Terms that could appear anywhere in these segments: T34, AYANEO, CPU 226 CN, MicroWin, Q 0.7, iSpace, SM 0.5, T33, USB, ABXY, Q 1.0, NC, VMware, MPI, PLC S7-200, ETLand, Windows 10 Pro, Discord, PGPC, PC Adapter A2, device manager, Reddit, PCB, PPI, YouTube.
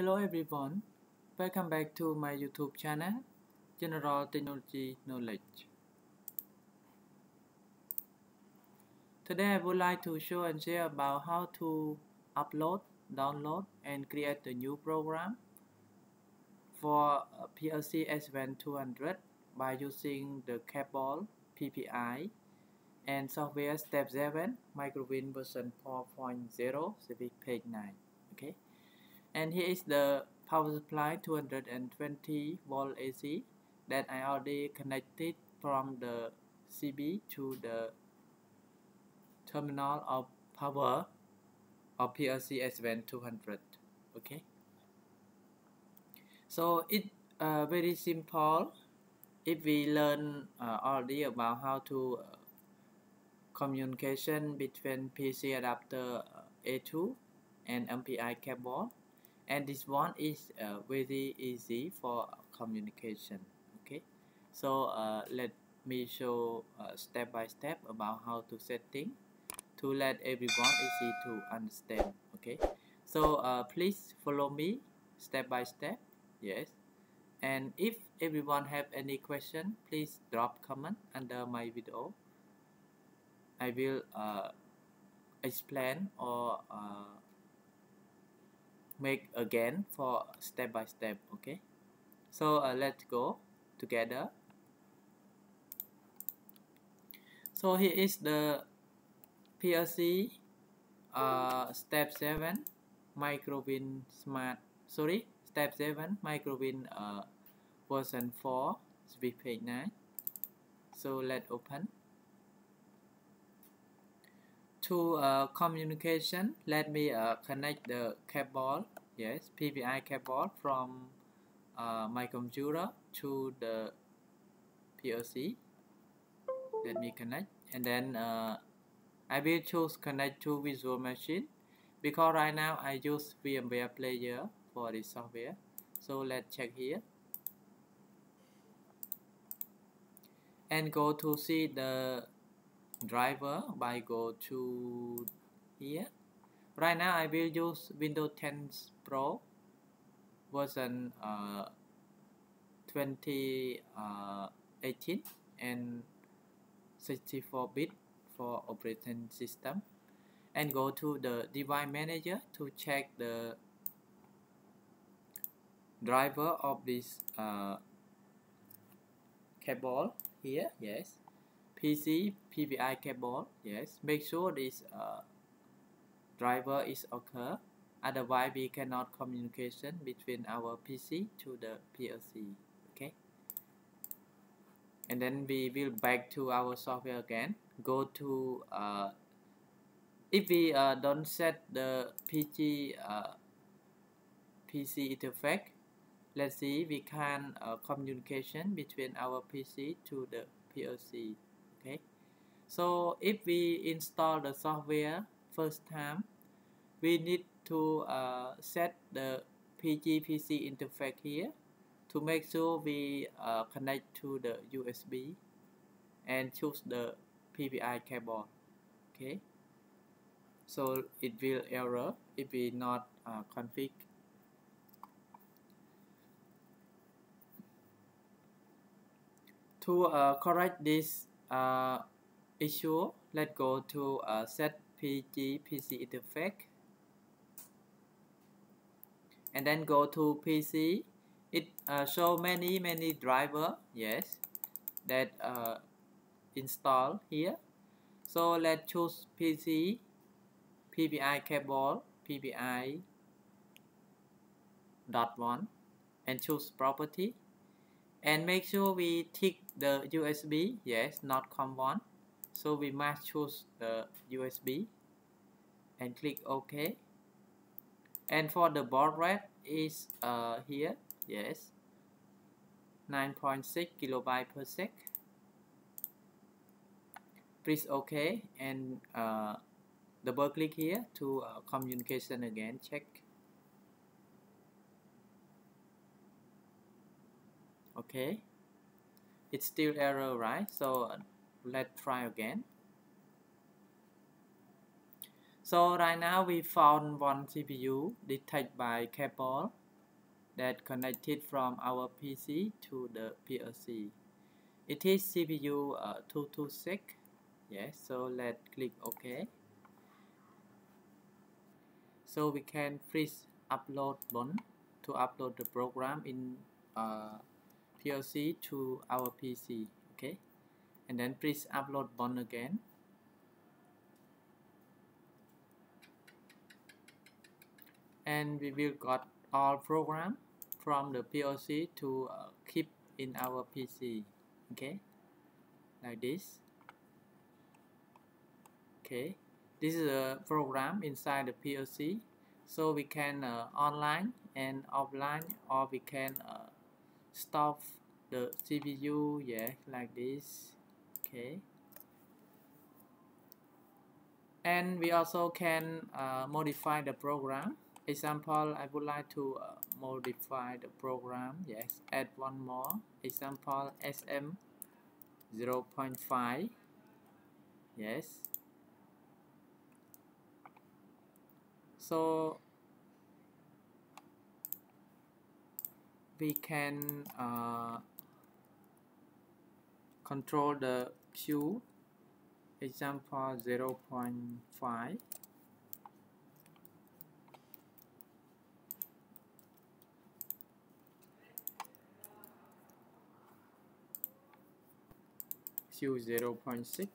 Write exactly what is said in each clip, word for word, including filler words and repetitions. Hello everyone, welcome back to my YouTube channel, General Technology Knowledge. Today I would like to show and share about how to upload, download and create a new program for P L C S seven two hundred by using the cable P P I and software Step seven MicroWin version four point zero Civic Page nine. Okay. And here is the power supply two hundred twenty volt A C that I already connected from the C B to the terminal of power of P L C S seven two hundred. Okay. So it's uh, very simple. If we learn uh, already about how to uh, communication between P C Adapter A two and M P I cable. And this one is uh, very easy for communication. Okay, so uh, let me show uh, step by step about how to setting to let everyone easy to understand. Okay, so uh, please follow me step by step. Yes, and if everyone have any question, please drop comment under my video. I will uh, explain or uh, make again for step by step. Okay, so uh, let's go together. So here is the P L C uh, step seven MicroWin smart sorry step seven MicroWin uh, version four Civic Page nine. So let's open. To uh, communication, let me uh, connect the cable, yes, P P I cable from uh, my computer to the P L C. Let me connect, and then uh, I will choose connect to visual machine because right now I use VMware player for the software. So let's check here and go to see the driver by go to here. Right now I will use Windows ten Pro version uh, twenty eighteen and sixty-four bit for operating system, and go to the device manager to check the driver of this uh, cable here. Yes, P C P P I cable. Yes, make sure this uh, driver is okay, otherwise we cannot communication between our P C to the P L C. Okay, and then we will back to our software again. Go to uh, if we uh, don't set the P G uh, P C interface, let's see we can uh, communication between our P C to the P L C. Okay, so if we install the software first time, we need to uh, set the P G P C interface here to make sure we uh, connect to the U S B and choose the P P I cable. Okay, so it will error if we not uh, config. To uh, correct this Uh, issue, let's go to uh, set P G P C interface and then go to P C. It uh, show many many driver, yes, that uh, install here. So let's choose P C P P I cable P P I dot one and choose property. And make sure we tick the U S B, yes, not C O M one. So we must choose the U S B and click OK. And for the baud rate is uh, here, yes, nine point six kilobytes per sec. Press OK and uh, double click here to uh, communication again. Check. Okay, it's still error, right? So uh, let's try again. So right now we found one C P U detected by cable that connected from our P C to the P L C. It is C P U uh, two twenty-six. Yes, so let's click OK. So we can freeze upload button to upload the program in uh, P L C to our P C. Okay, and then please upload button again. And we will got all program from the P L C to uh, keep in our P C. Okay, like this. Okay, this is a program inside the P L C, so we can uh, online and offline, or we can uh, stop the C P U, yeah, like this. Okay, and we also can uh, modify the program. Example, I would like to uh, modify the program. Yes, add one more. Example, S M zero point five. Yes. So we can uh, control the Q, example zero point five, Q zero point six,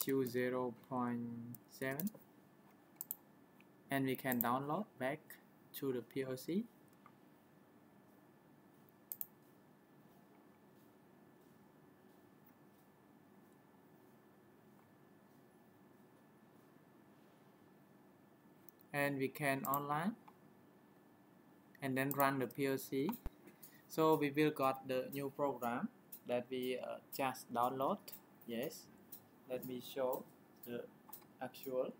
Q zero point seven, and we can download back to the P L C. And we can online and then run the P L C. So we will got the new program that we uh, just download. Yes. Let me show the actual.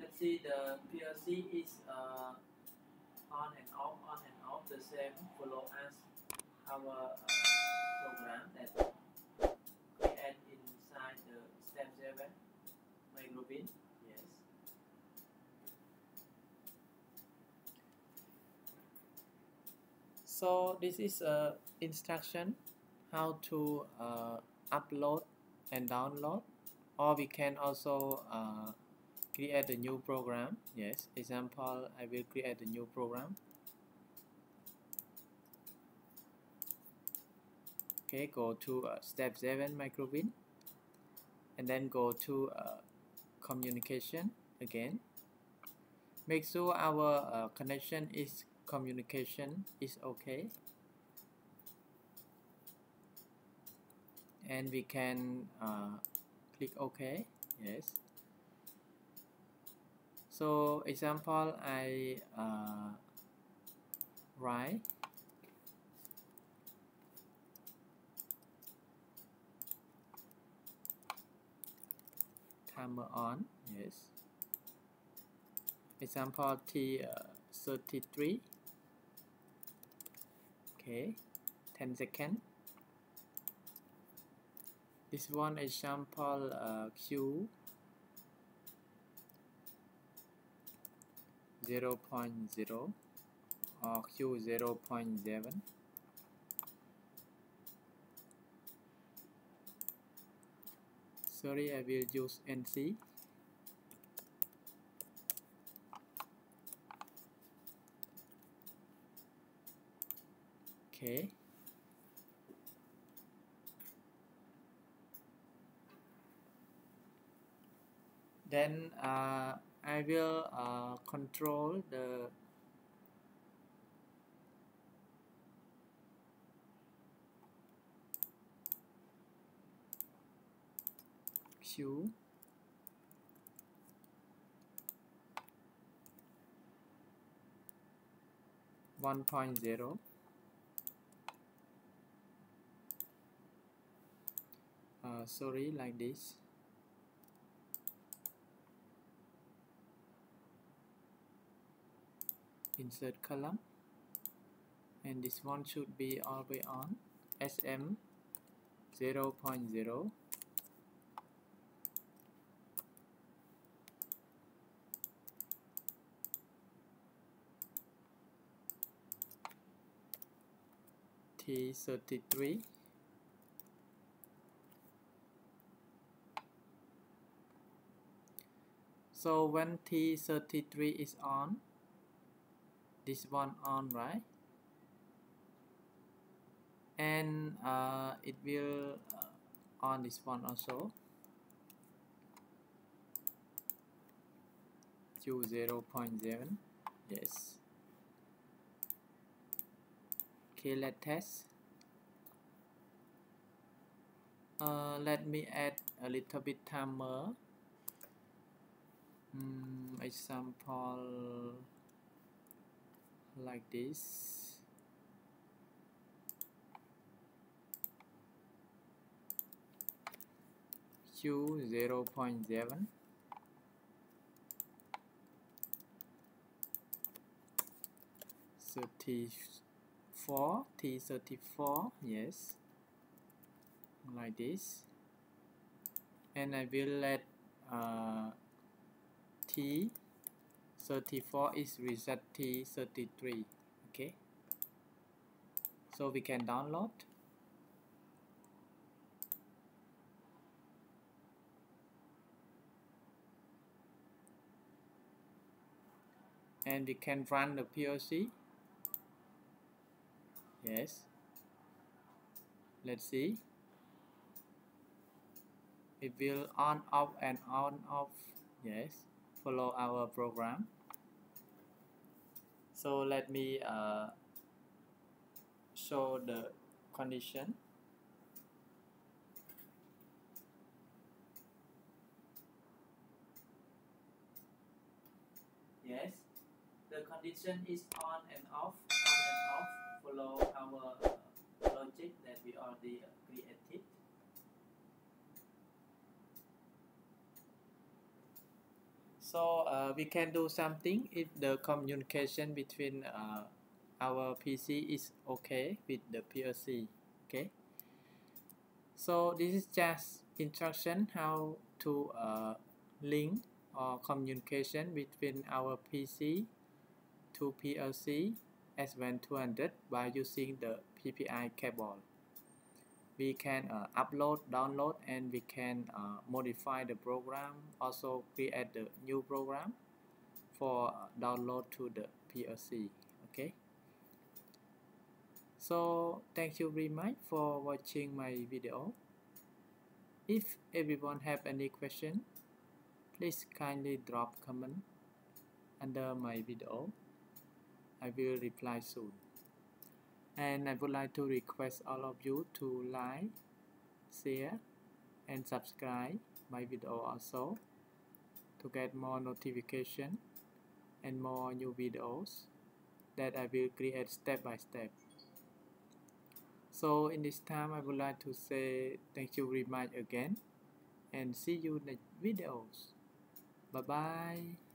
Let's see, the P L C is uh, on and off, on and off, the same follow as our uh, program that we add inside the Step seven MicroWin. Yes. So this is a instruction how to uh, upload and download, or we can also uh, create a new program. Yes, example, I will create a new program. Okay, go to uh, Step seven MicroWin, and then go to uh, communication again. Make sure our uh, connection is communication is okay, and we can uh, click OK. Yes. So example, I uh, write timer on. Yes. Example T thirty-three. Okay, ten seconds. This one is sample uh, Q zero point zero or Q zero point seven. Sorry, I will use N C. Okay. Then uh, I will uh, control the Q. one point zero. Uh, sorry, like this. Insert column, and this one should be all the way on S M zero point zero T thirty-three, so when T thirty-three is on, this one on, right? And uh, it will on this one also, Q zero point seven, yes. Okay, let's test. Uh, let me add a little bit timer. Um, example like this. Q zero point seven. thirty-four, T thirty-four, yes, like this, and I will let uh, T thirty-four is reset T thirty-three, okay, so we can download. And we can run the P L C. Yes, let's see, it will on off and on off, yes, follow our program. So let me uh, show the condition. Yes, the condition is on and off, on and off, follow our uh, logic that we already uh, created. So uh, we can do something if the communication between uh, our P C is okay with the P L C. Okay. So this is just instruction how to uh, link or communication between our P C to P L C S seven two hundred by using the P P I cable. We can uh, upload, download, and we can uh, modify the program, also create the new program for download to the P L C. Okay, so thank you very much for watching my video. If everyone have any question, please kindly drop comment under my video. I will reply soon. And I would like to request all of you to like, share, and subscribe my video also to get more notification and more new videos that I will create step by step. So in this time, I would like to say thank you very much again and see you in the videos. Bye bye.